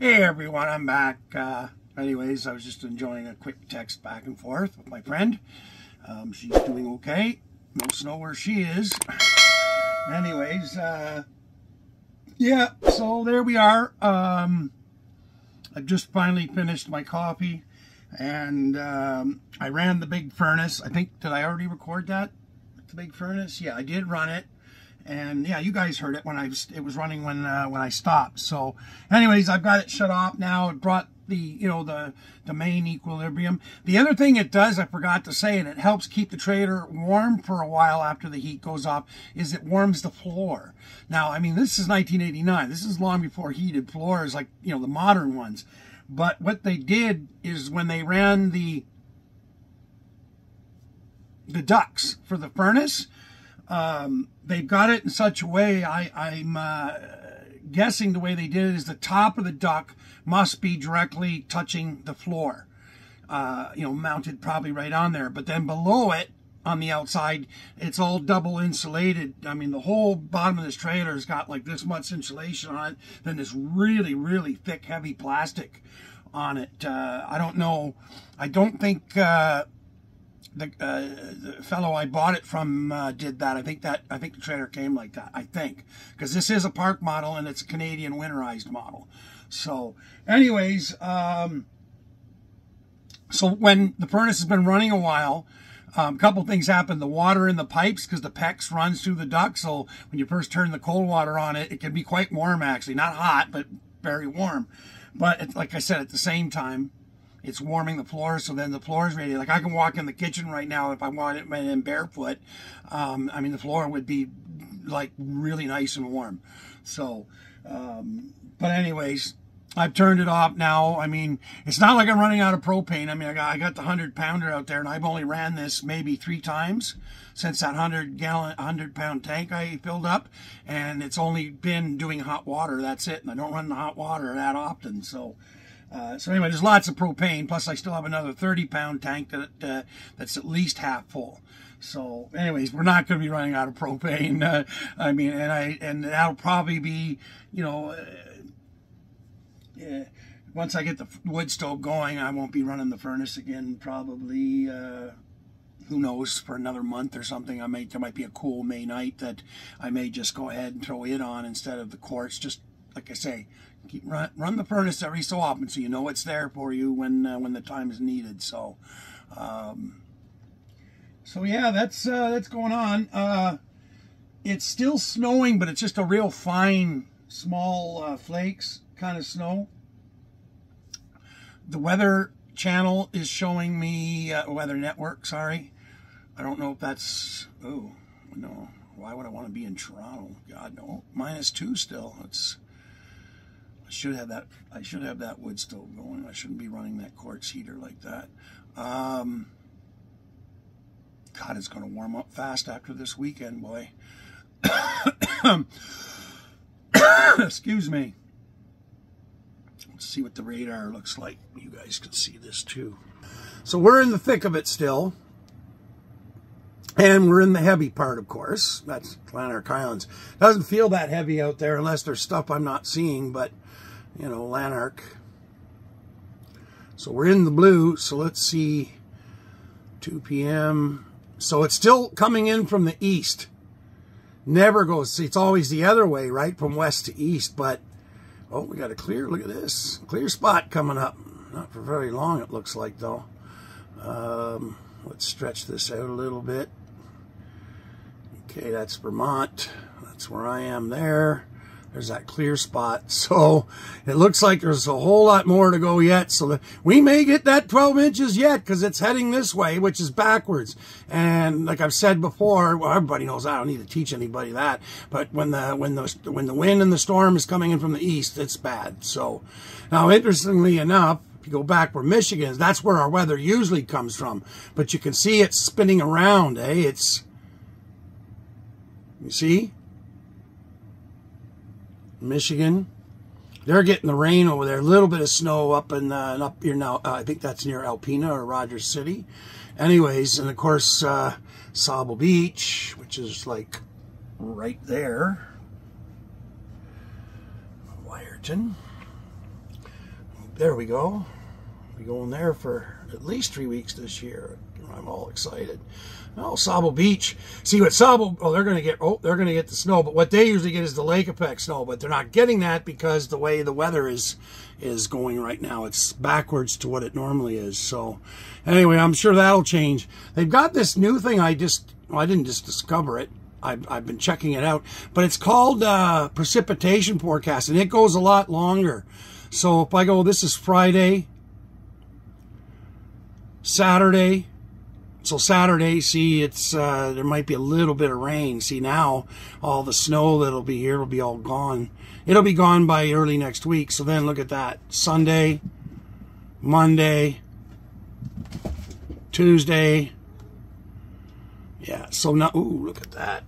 Hey everyone, I'm back. Anyways, I was just enjoying a quick text back and forth with my friend. She's doing okay. Most know where she is. Anyways, yeah, so there we are. I just finally finished my coffee and I ran the big furnace. I think, did I already record that? The big furnace? Yeah, I did run it. And yeah, you guys heard it when it was running when I stopped. So anyways, I've got it shut off now. It brought the, you know, the main equilibrium. The other thing it does, I forgot to say, and it helps keep the trailer warm for a while after the heat goes off, is it warms the floor. Now, I mean, this is 1989. This is long before heated floors, like, you know, the modern ones. But what they did is when they ran the ducts for the furnace, they've got it in such a way, I'm guessing the way they did it is the top of the duct must be directly touching the floor, you know, mounted probably right on there. But then below it, on the outside, it's all double insulated. I mean, the whole bottom of this trailer has got like this much insulation on it, then this really, really thick, heavy plastic on it. I don't know. I don't think... The fellow I bought it from did that. I think the trailer came like that. I think because this is a park model and it's a Canadian winterized model. So, anyways, so when the furnace has been running a while, a couple things happen. The water in the pipes, because the PEX runs through the duct, so when you first turn the cold water on it, it can be quite warm actually, not hot but very warm. But it's, like I said, at the same time, it's warming the floor, so then the floor is ready. Like, I can walk in the kitchen right now if I want it in barefoot. I mean, the floor would be, like, really nice and warm. So, but anyways, I've turned it off now. I mean, it's not like I'm running out of propane. I mean, I got the 100-pounder out there, and I've only ran this maybe 3 times since that 100-pound tank I filled up, and it's only been doing hot water. That's it, and I don't run the hot water that often, so... so anyway, there's lots of propane, plus I still have another 30-pound tank that that's at least half full. So anyways, we're not going to be running out of propane. I mean, and that'll probably be, you know, yeah, once I get the wood stove going, I won't be running the furnace again probably, who knows, for another month or something. There might be a cool May night that I may just go ahead and throw it on instead of the quartz. Just like I say, run the furnace every so often so you know it's there for you when the time is needed. So, so yeah, that's going on. It's still snowing, but it's just a real fine, small flakes kind of snow. The weather channel is showing me weather network. Sorry, I don't know if that's. Oh no, why would I want to be in Toronto? God no, -2 still. It's. I should have that wood stove going. I shouldn't be running that quartz heater like that. God, it's going to warm up fast after this weekend, boy. Excuse me. Let's see what the radar looks like. You guys can see this too. So we're in the thick of it still. And we're in the heavy part, of course. That's Lanark Islands. Doesn't feel that heavy out there unless there's stuff I'm not seeing, but, you know, Lanark. So we're in the blue. So let's see. 2 p.m. So it's still coming in from the east. Never goes. It's always the other way, right? From west to east. But, oh, we got a clear. Look at this. Clear spot coming up. Not for very long, it looks like, though. Let's stretch this out a little bit. Okay, that's Vermont. That's where I am there. There's that clear spot. So it looks like there's a whole lot more to go yet. So we may get that 12 inches yet because it's heading this way, which is backwards. And like I've said before, well, everybody knows I don't need to teach anybody that. But when the wind and the storm is coming in from the east, it's bad. So now, interestingly enough, if you go back where Michigan is, that's where our weather usually comes from. But you can see it's spinning around, eh? It's, you see? Michigan. They're getting the rain over there. A little bit of snow up in up here now. I think that's near Alpena or Rogers City. Anyways, and of course, Sauble Beach, which is like right there. Wiarton. There we go. Be going there for at least 3 weeks this year. I'm all excited. Oh, Sauble Beach. See what Sauble... Oh, they're going to get the snow. But what they usually get is the Lake Apec snow. But they're not getting that because the way the weather is going right now. It's backwards to what it normally is. So, anyway, I'm sure that'll change. They've got this new thing. Well, I didn't just discover it. I've been checking it out. But it's called precipitation forecast. And it goes a lot longer. So, if I go, this is Friday. Saturday. So Saturday, see, it's there might be a little bit of rain. See, now all the snow that'll be here will be all gone. It'll be gone by early next week. So then look at that. Sunday, Monday, Tuesday. Yeah, so now, ooh, look at that.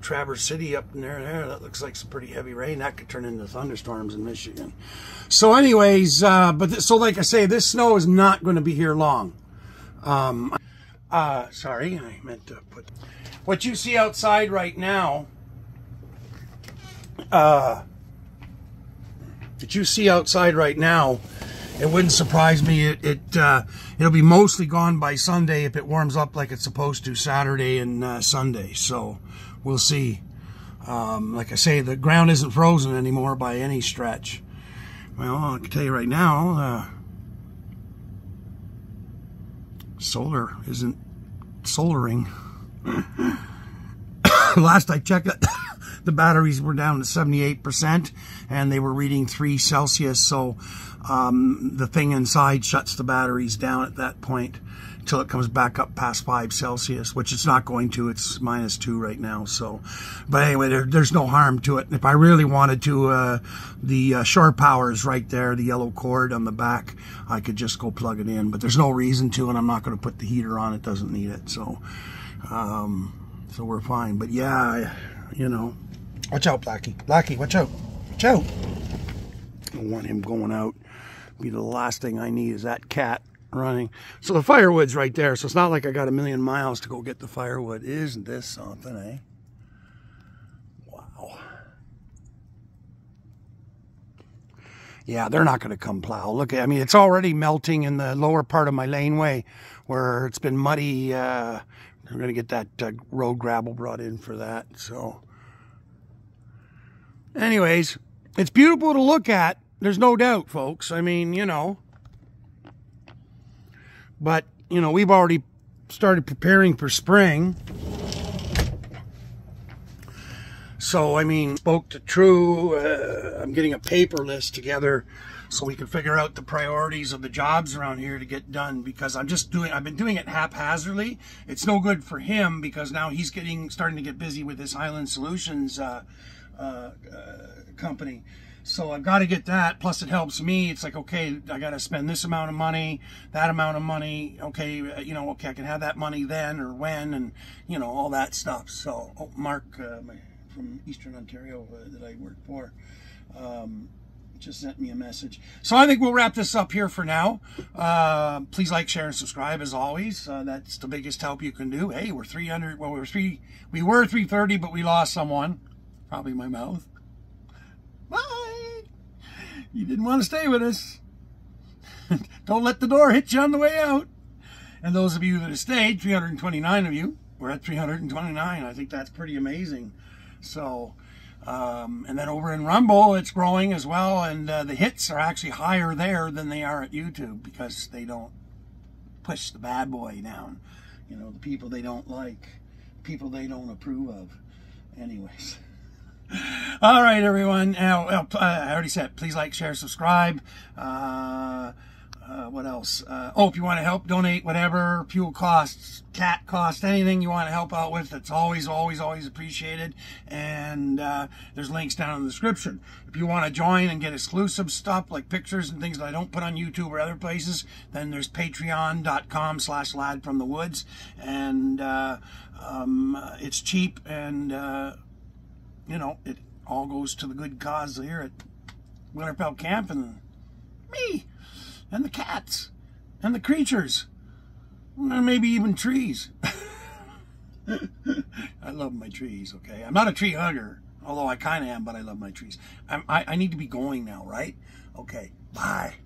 Traverse City up in there. That looks like some pretty heavy rain. That could turn into thunderstorms in Michigan. So anyways, so like I say, this snow is not going to be here long. Sorry, I meant to put what you see outside right now. It wouldn't surprise me. It'll be mostly gone by Sunday if it warms up like it's supposed to Saturday and Sunday. So we'll see. Like I say, the ground isn't frozen anymore by any stretch. Well, I can tell you right now. Solar isn't solaring. Last I checked, the batteries were down to 78%, and they were reading 3°C. So the thing inside shuts the batteries down at that point until it comes back up past 5°C, which it's not going to. It's -2 right now. So, but anyway, there's no harm to it. If I really wanted to, the shore power is right there, the yellow cord on the back. I could just go plug it in, but there's no reason to, and I'm not going to put the heater on. It doesn't need it. So, so we're fine. But yeah, you know, watch out, Blackie. Blackie, watch out. Watch out. I don't want him going out. Be the last thing I need is that cat running. So the firewood's right there, so it's not like I got a million miles to go get the firewood. Isn't this something, eh? Wow. Yeah, they're not going to come plow. Look, I mean, it's already melting in the lower part of my laneway where it's been muddy. We're going to get that road gravel brought in for that. So anyways, it's beautiful to look at. There's no doubt, folks. I mean, you know. But, you know, we've already started preparing for spring. So, I mean, spoke to True. I'm getting a paper list together so we can figure out the priorities of the jobs around here to get done, because I've been doing it haphazardly. It's no good for him because now he's starting to get busy with this Island Solutions company. So I've got to get that, plus it helps me. It's like, okay, I got to spend this amount of money, that amount of money. Okay, you know, okay, I can have that money then or when, and, you know, all that stuff. So, oh, Mark from Eastern Ontario that I work for just sent me a message. So I think we'll wrap this up here for now. Please like, share, and subscribe as always. That's the biggest help you can do. Hey, we're 300, well, we were 330, but we lost someone. Probably my mouth. Bye. You didn't want to stay with us. Don't let the door hit you on the way out. And those of you that have stayed, 329 of you, we're at 329. I think that's pretty amazing. So, and then over in Rumble, it's growing as well. And the hits are actually higher there than they are at YouTube because they don't push the bad boy down. You know, the people they don't like, people they don't approve of. Anyways. All right, everyone. I already said, please like, share, subscribe. What else? Oh, if you want to help, donate, whatever, fuel costs, cat costs, anything you want to help out with, that's always, always, always appreciated. And there's links down in the description. If you want to join and get exclusive stuff like pictures and things that I don't put on YouTube or other places, then there's patreon.com/ladfromthewoods. And it's cheap and... you know, it all goes to the good cause here at Winterfell Camp and me and the cats and the creatures and maybe even trees. I love my trees, okay? I'm not a tree hugger, although I kind of am, but I love my trees. I need to be going now, right? Okay, bye.